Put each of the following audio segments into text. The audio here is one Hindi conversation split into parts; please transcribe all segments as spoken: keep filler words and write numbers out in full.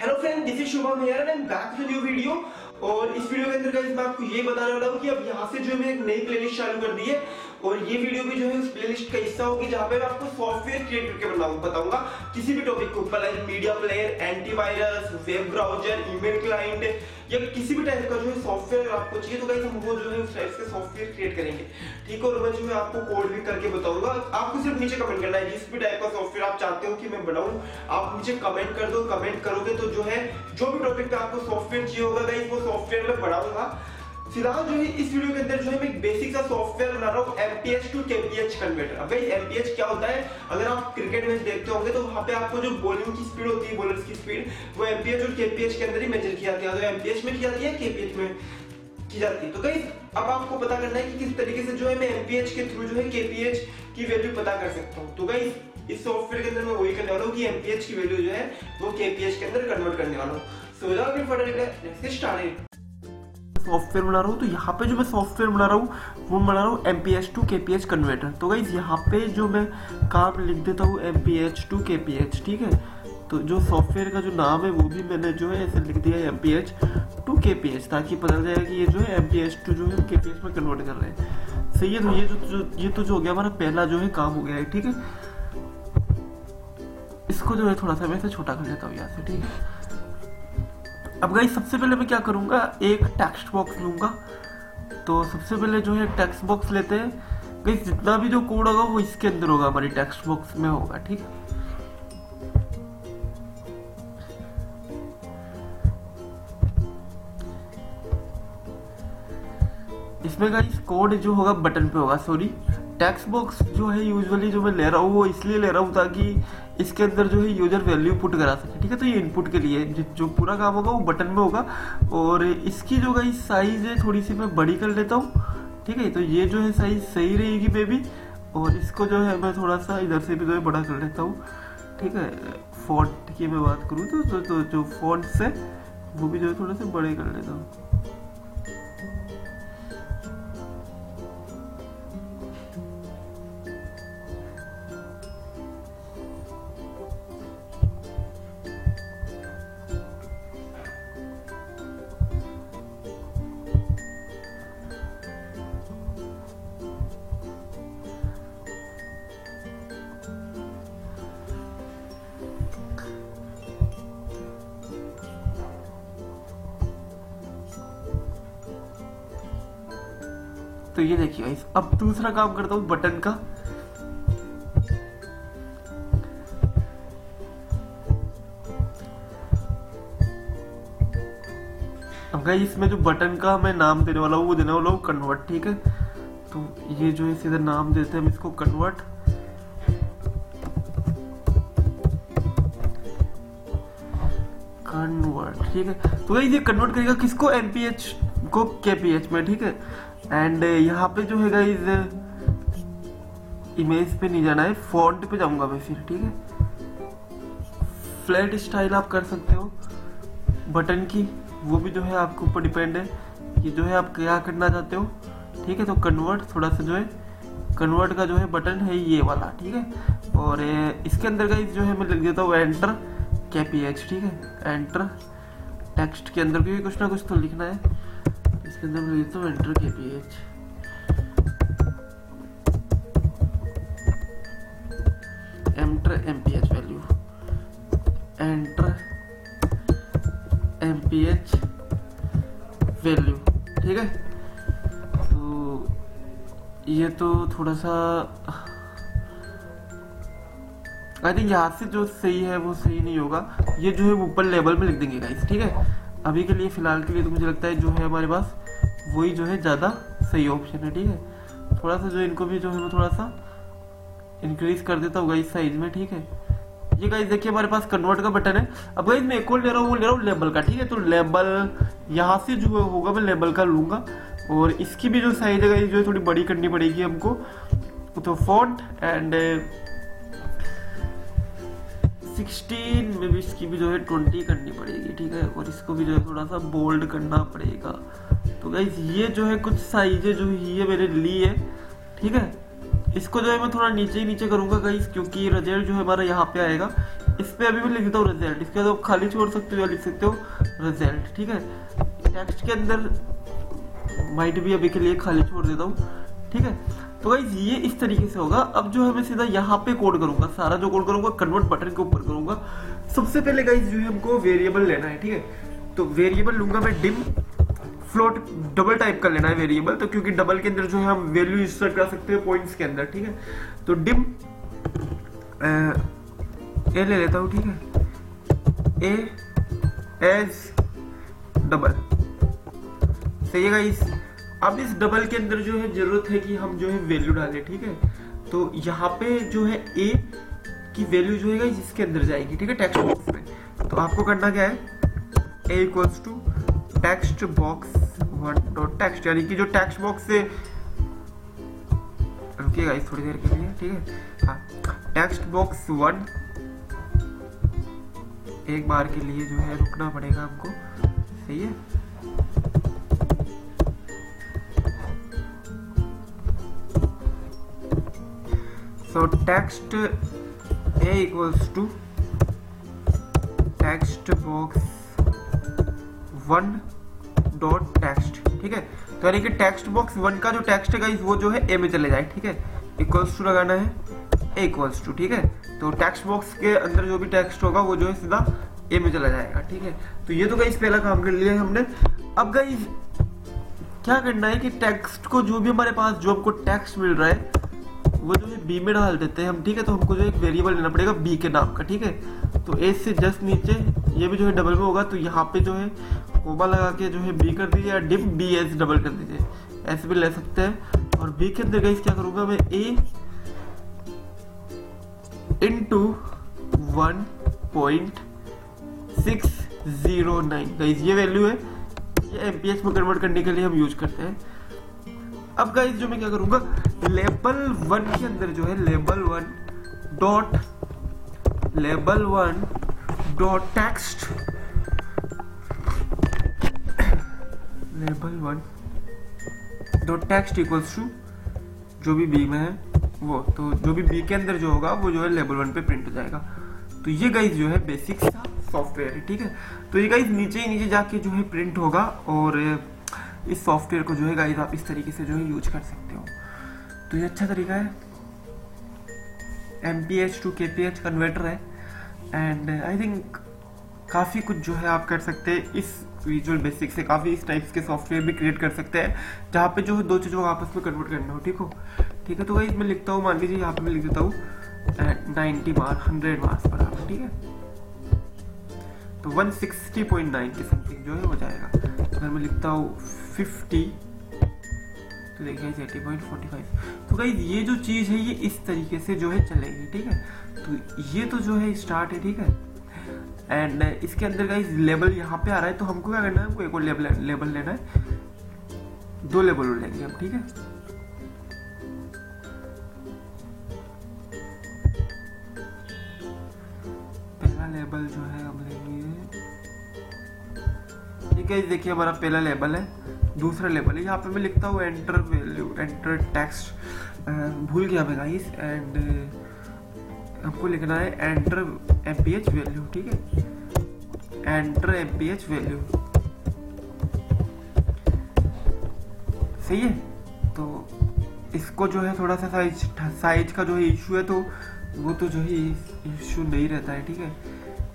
Hello friend, this is Shubham here and I am back with new video. और इस वीडियो के अंदर गाइस मैं आपको ये बताने वाला हूँ कि अब यहाँ से जो मैं एक नई प्लेलिस्ट चालू कर दी है और ये वीडियो भी जो है उस प्लेलिस्ट का हिस्सा होगी जहाँ पे मैं आपको सॉफ्टवेयर क्रिएट करके बनाऊँ बताऊंगा किसी भी टॉपिक के ऊपर, like media player, antivirus, web browser, email client या किसी भी टाइप का जो है सॉफ्टवेयर आपको चाहिए तो गाइस हम वो जो है उस टाइप से सॉफ्टवेयर क्रिएट करेंगे, ठीक है। और मैं जो है आपको कोड भी करके बताऊंगा, आपको सिर्फ नीचे कमेंट करना है जिस भी टाइप का सॉफ्टवेयर आप चाहते हो कि मैं बनाऊँ, आप नीचे कमेंट कर दो। कमेंट करोगे तो जो है जो भी टॉपिक का आपको सॉफ्टवेयर चाहिए होगा गाइस वो सॉफ्टवेयर में बनाऊंगा। फिलहाल जो है इस वीडियो के अंदर जो है मैं एक बेसिक सा सॉफ्टवेयर बना रहा हूँ एमपीएच टू केपीएच कन्वर्टर। अब भाई एमपीएच क्या होता है, अगर आप क्रिकेट मैच देखते होंगे तो वहाँ पे आपको जो बॉलिंग की स्पीड होती है, बॉलर्स की स्पीड, वो एमपीएच और केपीएच के अंदर ही मेजर की जाती है। तो एमपीएच में की जाती है, केपीएच में की जाती है। तो गाइस अब आपको पता करना है कि किस तरीके से जो है मैं एमपीएच के थ्रू जो है केपीएच की वैल्यू पता कर सकता हूँ। तो गाइस इस सॉफ्टवेयर के अंदर मैं वही करने वाला हूँ कि एमपीएच की वैल्यू जो है वो केपीएच के अंदर कन्वर्ट करने वाला हूँ। सो विदाउट स्टार्ट सॉफ्टवेयर बना रहा हूँ, तो यहाँ पे जो मैं सॉफ्टवेयर बना रहा हूँ वो बना रहा हूँ M P H to K P H converter. तो गाइज यहाँ पे जो मैं काम लिख देता हूँ M P H to K P H, ठीक है। तो जो सॉफ्टवेयर का जो नाम है वो भी मैंने जो है ऐसे लिख दिया है M P H to K P H, ताकि पता चल जाए कि ये जो है एम पी एच टू जो है के पी एच में कन्वर्ट कर रहे हैं। सही है। तो ये जो ये तो जो हो गया हमारा पहला जो है काम हो गया है, ठीक है। इसको जो है थोड़ा सा मैं ऐसे छोटा कर देता हूँ यहाँ से, ठीक है। अब गाइस सबसे पहले मैं क्या करूँगा, एक टेक्स्ट बॉक्स लूँगा। तो सबसे पहले जो है टेक्स्ट बॉक्स लेते हैं। गाइस जितना भी जो कोड होगा वो इसके अंदर होगा, हमारी टेक्स्ट बॉक्स में होगा, ठीक है। इसमें गाइस कोड जो होगा बटन पे होगा, सॉरी। टेक्स्ट बॉक्स जो है यूजुअली जो मैं ले रहा हूँ वो इसलिए ले रहा हूँ ताकि इसके अंदर जो है यूजर वैल्यू पुट करा सके, ठीक है। तो ये इनपुट के लिए जो पूरा काम होगा वो बटन में होगा। और इसकी जो गाइस साइज़ है थोड़ी सी मैं बड़ी कर लेता हूँ, ठीक है। तो ये जो है साइज़ सही रहेगी मे बी। और इसको जो है मैं थोड़ा सा इधर से भी जो है बड़ा कर लेता हूँ, ठीक है। फॉन्ट की मैं बात करूँ तो, तो, तो जो फॉन्ट्स है वो भी जो है थोड़ा सा बड़े कर लेता हूँ। तो ये देखिए गाइस, अब दूसरा काम करता हूँ बटन का। अब गाइस इसमें जो बटन का मैं नाम देने वाला हूँ वो देने वाला हूँ कन्वर्ट, ठीक है। तो ये जो है सीधा नाम देते हैं हम इसको कन्वर्ट। कन्वर्ट ठीक है। तो गाइस ये कन्वर्ट करेगा किसको, एमपीएच को केपीएच में, ठीक है। एंड यहाँ पे जो है गाइज इमेज पे नहीं जाना है, फॉन्ट पे जाऊंगा मैं फिर, ठीक है। फ्लैट स्टाइल आप कर सकते हो बटन की, वो भी जो है आपके ऊपर डिपेंड है कि जो है आप क्या करना चाहते हो, ठीक है। तो कन्वर्ट थोड़ा सा जो है कन्वर्ट का जो है बटन है ये वाला, ठीक है। और इसके अंदर गाइज जो है मैं लिख देता हूँ एंटर केपीएच, ठीक है। एंटर टेक्स्ट के अंदर क्योंकि कुछ ना कुछ तो लिखना है, इसके अंदर मैं लिखता हूँ enter KPH. Enter MPH value, enter MPH value, ठीक है। तो ये तो थोड़ा सा आई थिंक यहाँ से जो सही है वो सही नहीं होगा, ये जो है ऊपर लेवल में लिख देंगे गाइस, ठीक है। अभी के लिए फिलहाल के लिए तो मुझे लगता है जो है हमारे पास वही जो है ज़्यादा सही ऑप्शन है, ठीक है। थोड़ा सा जो इनको भी जो है मैं थोड़ा सा इंक्रीज कर देता हूँ गाइस साइज में, ठीक है। ये गाइस देखिए हमारे पास कन्वर्ट का बटन है। अब गाइस मैं एक और ले रहा हूँ, वो ले रहा हूँ लेबल का, ठीक है। तो लेबल यहाँ से जो होगा मैं लेबल का लूँगा। और इसकी भी जो साइज है गाइस जो है थोड़ी बड़ी करनी पड़ेगी हमको। तो फॉन्ट एंड सोलह में भी इसकी भी जो है बीस करनी पड़ेगी, ठीक है। और इसको भी जो है थोड़ा सा बोल्ड करना पड़ेगा। तो गाइज ये जो है कुछ साइजें जो ये मैंने ली है, ठीक है। इसको जो है मैं थोड़ा नीचे ही नीचे करूँगा गाइज, क्योंकि रिजल्ट जो है हमारा यहाँ पे आएगा। इस पर अभी मैं लिखता हूँ रिजल्ट, इसके बाद आप खाली छोड़ सकते हो या लिख सकते हो रिजल्ट। ठीक है, टेक्स्ट के अंदर माइट भी अभी के लिए खाली छोड़ देता हूँ। ठीक है, तो गाइस ये इस तरीके से होगा। अब जो है मैं सीधा यहाँ पे कोड करूंगा, सारा जो कोड करूंगा कन्वर्ट बटन के ऊपर करूंगा। सबसे पहले गाइस जो है हमको वेरिएबल लेना है। ठीक है, तो वेरिएबल लूंगा मैं डिम फ्लोट, डबल टाइप का लेना है वेरिएबल, तो क्योंकि डबल के अंदर जो है हम वैल्यू इंसर्ट कर सकते हैं पॉइंट्स के अंदर। ठीक है, तो डिम ए ले लेता हूँ। ठीक है, ए एज डबल, सही है गाइस। अब इस डबल के अंदर जो है जरूरत है कि हम जो है वैल्यू डालें। ठीक है, तो यहाँ पे जो है ए की वैल्यू जो है इसके अंदर जाएगी। ठीक है, टेक्स्ट बॉक्स में तो आपको करना क्या है, ए equals to text box one dot text, यानी कि जो टेक्स्ट बॉक्स से रुकिएगा इस थोड़ी देर के लिए। ठीक है, हाँ, टेक्स्ट बॉक्स वन एक बार के लिए जो है रुकना पड़ेगा हमको, सही है। So text a equals to text box one dot text। ठीक है, तो यानी कि टेक्स्ट बॉक्स वन का जो टेक्स्ट है गाइस वो जो है ए में चले जाए। ठीक है, इक्वल्स टू लगाना है, ए इक्वल्स टू। ठीक है, तो टेक्स्ट बॉक्स के अंदर जो भी टेक्स्ट होगा वो जो है सीधा ए में चला जाएगा। ठीक है, तो ये तो गाइस पहला काम कर लिया है हमने। अब गाइस क्या करना है कि टेक्स्ट को जो भी हमारे पास जो हमको टेक्स्ट मिल रहा है वो जो है बी में डाल देते हैं हम। ठीक है, तो हमको जो एक वेरिएबल लेना पड़ेगा बी के नाम का। ठीक है, तो ए से जस्ट नीचे ये भी जो है डबल में होगा, तो यहाँ पे जो है कोमा लगा के जो है बी कर दीजिए या डिप बी एस डबल कर दीजिए, ऐसे भी ले सकते हैं। और बी के अंदर गाइस क्या करूँगा मैं, ए into one point six zero nine guys ये वैल्यू है, ये एम पी एस में कन्वर्ट करने के लिए हम यूज करते हैं। अब गाइस जो मैं क्या करूंगा, लेबल वन के अंदर जो है label one dot label one dot text label one dot text equals to जो भी बी में है वो, तो जो भी बी के अंदर जो होगा वो जो है लेबल वन पे प्रिंट हो जाएगा। तो ये गाइस जो है बेसिक सा सॉफ्टवेयर है। ठीक है, तो ये गाइस नीचे ही नीचे जाके जो है प्रिंट होगा और इस सॉफ्टवेयर को जो है गाइस आप इस तरीके से जो है यूज कर सकते हो। तो ये अच्छा तरीका है, M P H to K P H converter है एंड आई थिंक काफ़ी कुछ जो है आप कर सकते हैं इस विजुअल बेसिक से। काफ़ी इस टाइप्स के सॉफ्टवेयर भी क्रिएट कर सकते हैं जहाँ पे जो है दो चीज़ों को आपस में कन्वर्ट करना हो। ठीक हो, ठीक है, तो गाइस मैं लिखता हूँ, मान लीजिए यहाँ पर मैं लिख देता हूँ नाइन्टी मार्क्स, हंड्रेड मार्क्स पर आप। ठीक है, तो वन सिक्सटी पॉइंट नाइन के समथिंग जो है हो जाएगा। अगर मैं लिखता हूँ फिफ्टी तो देखिए एटी पॉइंट फोर्टी फाइव। तो गाइस ये जो चीज़ है ये इस तरीके से जो है चलेगी। ठीक है, तो ये तो जो है स्टार्ट है। ठीक है, एंड इसके अंदर गाइस लेबल यहाँ पे आ रहा है, तो हमको क्या करना है, हमको एक और लेबल लेबल लेना है, दो लेबल लेंगे हम। ठीक है, पहला लेबल जो है हम लेंगे, ठीक है, देखिए हमारा पहला लेबल है, दूसरा लेबल है। यहाँ पे मैं लिखता हूँ एंटर वैल्यू, एंटर टेक्स्ट, भूल गया मैं गाइस, एंड हमको लिखना है enter M P H value. ठीक है, enter M P H value, सही है। तो इसको जो है थोड़ा सा साइज साइज का जो है इशू है, तो वो तो जो है इशू नहीं रहता है। ठीक है,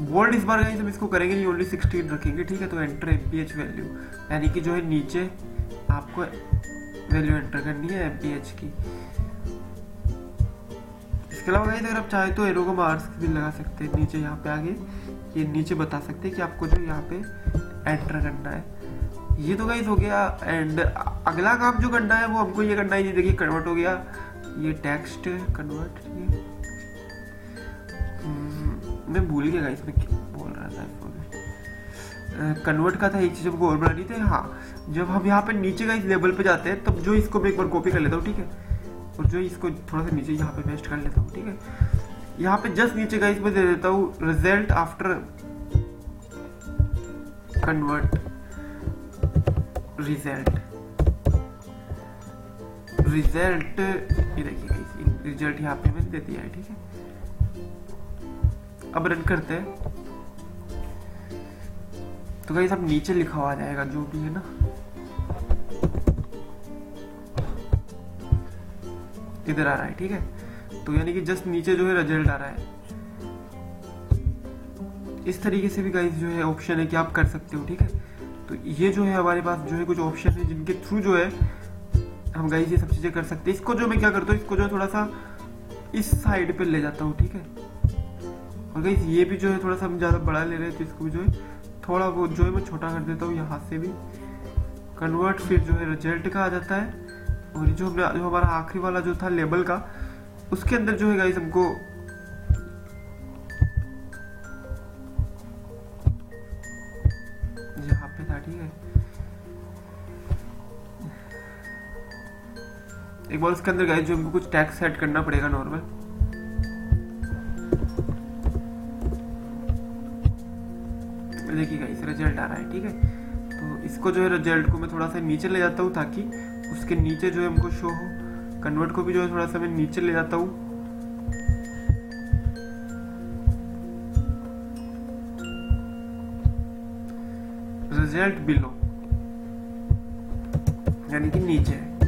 वर्ड इस बार गाइस हम इसको करेंगे नहीं, ओनली सिक्सटीन रखेंगे। ठीक है, तो enter M P H value, यानी कि जो है नीचे आपको वैल्यू एंटर करनी है एम पी एच की। इसके अलावा गाइस अगर आप चाहे तो एरो को मार्क्स भी लगा सकते हैं नीचे, यहाँ पे आगे ये नीचे बता सकते हैं कि आपको जो यहाँ पे एंटर करना है। ये तो गाइस हो गया, एंड अगला काम जो करना है वो हमको ये करना है, ये देखिए कन्वर्ट हो गया, ये टेक्स्ट कन्वर्ट, मैं भूल गया गाइस मैं क्या बोल रहा था, कन्वर्ट का था, एक चीज़ हमको और बनानी थी। हाँ, जब हम यहाँ पे नीचे गाइस लेवल पे जाते हैं तब जो इसको मैं एक बार कॉपी कर लेता हूँ। ठीक है, और जो इसको थोड़ा सा नीचे यहाँ पे पेस्ट कर लेता हूँ। ठीक है, यहाँ पे जस्ट नीचे गाइस मैं दे देता हूँ result after convert result result ये देखिए गाइस रिजल्ट यहाँ पे मैंने दे दिया है। ठीक है, अब रन करते हैं तो गाइस अब नीचे लिखा हुआ आ जाएगा जो भी है ना। इधर आ रहा है, ठीक है। तो यानी कि जस्ट नीचे जो है रिजल्ट आ रहा है। इस तरीके से भी गाइस जो है ऑप्शन है कि आप कर सकते हो, ठीक है। तो ये जो है हमारे पास जो है कुछ ऑप्शन है जिनके थ्रू जो है हम गाइस ये सब चीजें कर सकते हैं। इसको जो मैं क्या करता हूँ, इसको जो है थोड़ा सा इस साइड पे ले जाता हूँ, ठीक है। और गाइस ये भी जो है थोड़ा सा हम ज्यादा बड़ा ले रहे हैं तो इसको जो है थोड़ा वो जो है मैं छोटा कर देता हूँ यहाँ से भी। कन्वर्ट फिर जो है रिजल्ट का आ जाता है। और जो हमने जो हमारा आखिरी वाला जो था लेबल का, उसके अंदर जो है गाइस हमको यहाँ पे था, ठीक है। एक बार उसके अंदर गाइस जो हमको कुछ टैक्स ऐड करना पड़ेगा नॉर्मल। देखिए गाइस रिजल्ट आ रहा है, ठीक है। तो इसको जो है रिजल्ट को मैं थोड़ा सा नीचे ले जाता हूँ ताकि उसके नीचे जो है हमको शो हो। कन्वर्ट को भी जो है थोड़ा सा मैं नीचे ले जाता हूँ। रिजल्ट बिलो यानी कि नीचे है,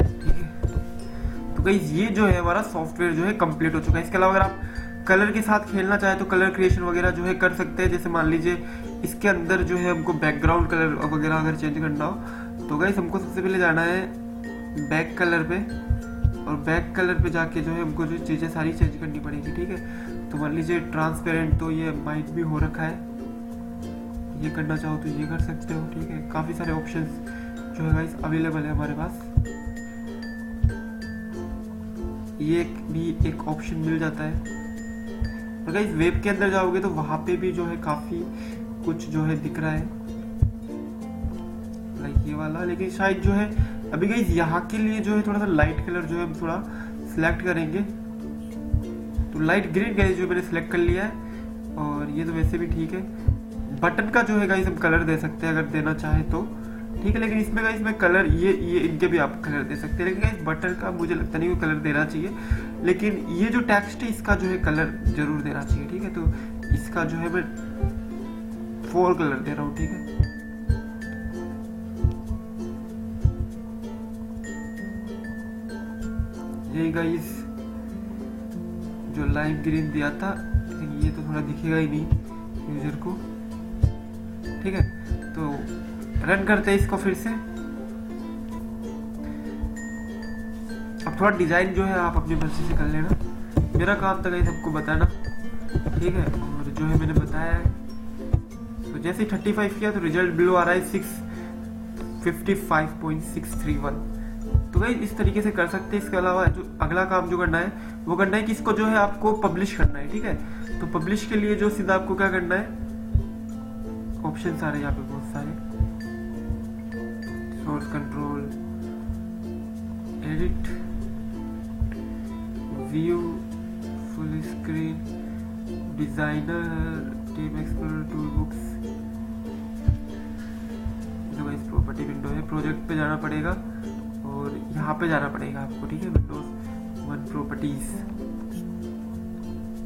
ठीक है। तो गाइस ये जो है हमारा सॉफ्टवेयर जो है कंप्लीट हो चुका है। इसके अलावा अगर आप कलर के साथ खेलना चाहे तो कलर क्रिएशन वगैरह जो है कर सकते हैं। जैसे मान लीजिए इसके अंदर जो है हमको बैकग्राउंड कलर वगैरह अगर चेंज करना हो तो गाइस हमको सबसे पहले जाना है बैक कलर पे, और बैक कलर पे जाके जो है हमको जो चीज़ें सारी चेंज करनी पड़ेगी, ठीक है। तो मान लीजिए ट्रांसपेरेंट तो ये माइट भी हो रखा है, ये करना चाहो तो ये कर सकते हो, ठीक है। काफ़ी सारे ऑप्शन जो है गाइस अवेलेबल है हमारे पास। ये भी एक ऑप्शन मिल जाता है। और गाइस वेब के अंदर जाओगे तो वहाँ पे भी जो है काफ़ी कुछ जो है दिख रहा है लाइक ये वाला। लेकिन शायद जो है अभी गाइस यहाँ के लिए जो है थोड़ा सा लाइट कलर जो है हम थोड़ा सिलेक्ट करेंगे। तो लाइट ग्रीन गाइस जो मैंने सिलेक्ट कर लिया है, और ये तो वैसे भी ठीक है। बटन का जो है गाइस हम कलर दे सकते हैं अगर देना चाहे तो, ठीक है। लेकिन इसमें गाइस मैं कलर ये ये इनके भी आप कलर दे सकते हैं। लेकिन गाइस बटन का मुझे लगता नहीं कोई कलर देना चाहिए, लेकिन ये जो टेक्स्ट है इसका जो है कलर जरूर देना चाहिए, ठीक है। तो इसका जो है मैं फोर कलर दे रहा हूँ, ठीक है। ये गाइस जो लाइट ग्रीन दिया था ये तो थोड़ा दिखेगा ही नहीं यूजर को, ठीक है। तो रन करते हैं इसको फिर से। अब थोड़ा डिजाइन जो है आप अपनी मर्जी से कर लेना, मेरा काम तो गाइस आपको बताना, ठीक है। और जो है मैंने बताया है तो जैसे पैंतीस किया तो रिजल्ट बिलो आ रहा है six fifty five point six three one. तो गाइस इस तरीके से कर सकते हैं। इसके अलावा जो अगला काम जो करना है वो करना है कि इसको जो है आपको पब्लिश करना है, ठीक है। तो पब्लिश के लिए जो सीधा आपको क्या करना है, ऑप्शन आ रहे हैं यहाँ पे बहुत सारे, source control, edit, view, full screen, designer, team explorer, tool books, device property window है, प्रोजेक्ट पे जाना पड़ेगा और यहाँ पे जाना पड़ेगा आपको, ठीक है। विंडोज वन प्रॉपर्टीज,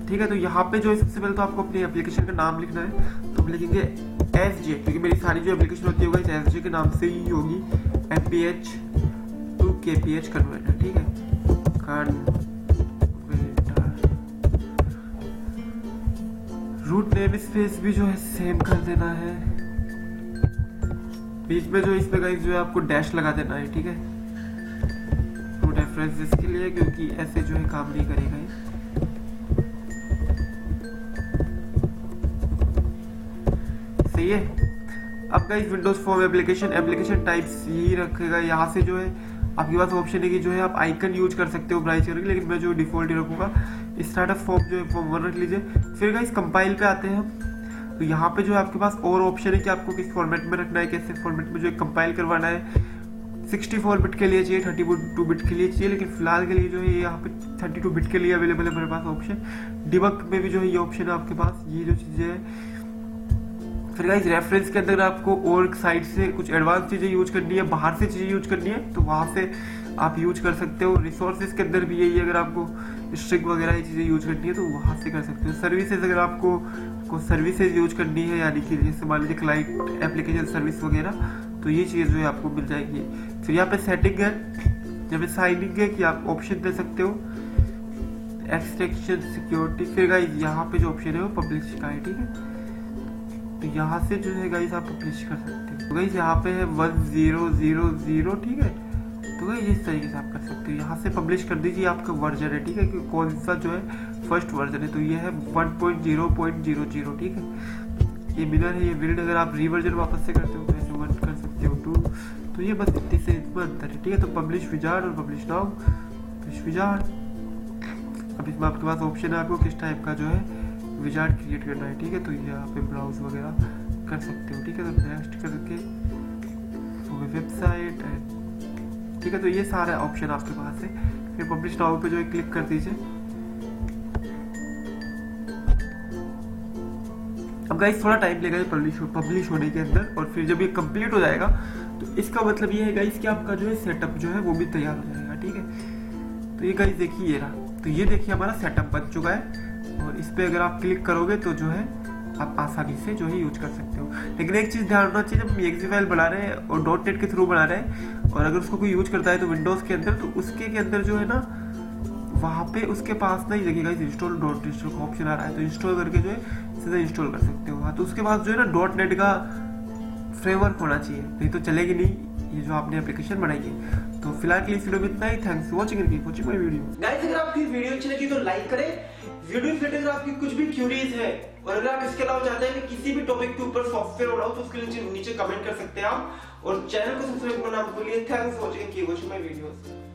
ठीक है। तो यहाँ पे जो है सबसे पहले तो आपको अपनी एप्लीकेशन का नाम लिखना है। तो हम लिखेंगे एस जे, क्योंकि मेरी सारी जो एप्लीकेशन होती होगी एस जे के नाम से ही होगी। M P H to K P H converter, ठीक है। कन्वर्टर रूट नेम स्पेस भी जो है सेम कर देना है। बीच में जो इसमें गाइस जो है आपको डैश लगा देना है, ठीक है। टू रेफरेंसेस के लिए, क्योंकि ऐसे जो है काम नहीं करेगा ये। ये अब guys windows form application application types यही रखेगा। यहाँ से जो है आपके पास ऑप्शन है कि जो है आप आइकन यूज कर सकते हो ब्राइज करके, लेकिन मैं जो डिफॉल्ट ही रखूंगा। स्टार्टअप फॉर्म जो है फॉर्म वन रख लीजिए। फिर गाइस कंपाइल पे आते हैं तो यहाँ पे जो है आपके पास और ऑप्शन है कि आपको किस फॉर्मेट में रखना है, कैसे फॉर्मेट में जो है कंपाइल करवाना है। सिक्स्टी फोर बिट के लिए चाहिए, थर्टी टू बिट के लिए चाहिए, लेकिन फिलहाल के लिए जो है यहाँ पे थर्टी टू बिट के लिए अवेलेबल है मेरे पास ऑप्शन। डिबग में भी जो है ये ऑप्शन है आपके पास, ये जो चीजें है। फिर गाइस रेफरेंस के अंदर आपको और साइड से कुछ एडवांस चीज़ें यूज करनी है, बाहर से चीज़ें यूज करनी है तो वहाँ से आप यूज कर सकते हो। रिसोर्सेज के अंदर भी यही, अगर आपको स्ट्रिक वगैरह ये चीज़ें यूज करनी है तो वहाँ से कर सकते हो। सर्विसेज, अगर आपको को सर्विसेज यूज करनी है, यानी कि जैसे मान लीजिए क्लाइंट एप्लीकेशन सर्विस वगैरह, तो ये चीज़ जो है आपको मिल जाएगी। फिर यहाँ पे सेटिंग है, यहाँ पे साइनिंग है कि आप ऑप्शन दे सकते हो, एक्सट्रैक्शन, सिक्योरिटी। फिर गाइज यहाँ पे जो ऑप्शन है वो पब्लिश का है, ठीक है, तो यहाँ से जो है गाइस आप पब्लिश कर सकते हो। तो गाइस यहाँ पे है वन जीरो जीरो जीरो, ठीक है, तो गाइस इस तरीके से आप कर सकते हो। यहाँ से पब्लिश कर दीजिए आपका वर्जन है, ठीक है, कि कौन सा जो है फर्स्ट वर्जन है, तो ये है one point zero point zero zero, ठीक है, ये मिनर है, ये विल्ड। अगर आप रीवर्जन वापस से करते हो तो ऐसे वन कर सकते हो, टू, तो ये बस इतने से इतना अंतर है, ठीक है। तो पब्लिश विजार्ड और पब्लिश नाउ, पब्लिश विजार्ड, अब इसमें आपके पास ऑप्शन है आपको किस टाइप का जो है विजार्ड क्रिएट करना है, ठीक है, तो यहाँ पे ब्राउज वगैरह कर सकते हो, ठीक है। तो नेक्स्ट करके वेबसाइट, ठीक है, तो ये सारा ऑप्शन आपके पास है। फिर पब्लिश नाउ पे जो है क्लिक कर दीजिए। अब गाइस थोड़ा टाइम लगेगा पब्लिश पब्लिश होने के अंदर, और फिर जब ये कंप्लीट हो जाएगा तो इसका मतलब ये है गाइस कि आपका जो है सेटअप जो है वो भी तैयार हो जाएगा, ठीक है। तो ये गाइस देखिए रहा, तो ये देखिए हमारा सेटअप बन चुका है, और इस पर अगर आप क्लिक करोगे तो जो है आप आसानी से जो है यूज कर सकते हो। लेकिन एक चीज़ ध्यान रखना चाहिए, जब एक्जी फाइल बना रहे हैं और डॉट नेट के थ्रू बना रहे हैं, और अगर उसको कोई यूज करता है तो विंडोज़ के अंदर, तो उसके के अंदर जो है ना वहाँ पे उसके पास नहीं लगेगा इंस्टॉल डॉट इंस्टॉल का ऑप्शन आ रहा है, तो इंस्टॉल करके जो है सीधा इंस्टॉल कर सकते हो। हाँ, तो उसके पास जो है ना डॉट नेट का फ्रेमवर्क होना चाहिए, नहीं तो चलेगी नहीं ये जो आपने एप्लीकेशन बनाई है। तो फिलहाल के लिए इस वीडियो में इतना ही। Thanks for watching and watching my video. Guys अगर आपकी वीडियो अच्छी लगी तो लाइक करें, वीडियो से रिलेटेड आपकी कुछ भी क्यूरीज है, और अगर आप इसके अलावा चाहते हैं कि किसी भी टॉपिक के ऊपर सॉफ्टवेयर बनाओ तो उसके नीचे कमेंट कर सकते हैं आप, और चैनल को सब्सक्राइब करना मत भूलिए। Thanks for watching and watching my videos.